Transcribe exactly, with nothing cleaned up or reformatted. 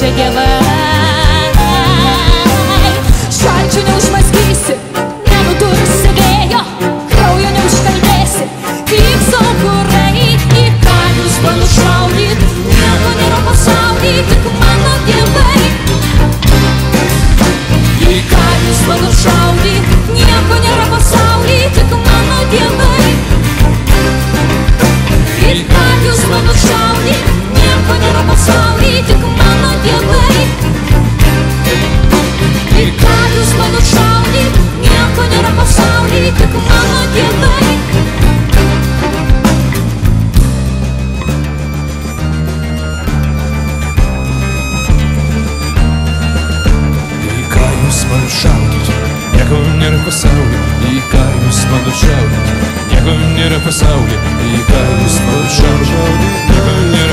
się llevar. Jorge nos mais quise, na motura se veio, Croia nos caldece, Clipso correi e Carlos pelo chão e na maneira passou e te comando de bem. E Carlos pelo chão e na maneira passou e te comando de bem. E Carlos pelo chão e na maneira passou e te comando de bem. И Карлос манушални, някой не рапасални, како мама дядой. И Карлос манушални, някой не рапасални, и Карлос манушални, някой не рапасални, и Карлос манушални, някой не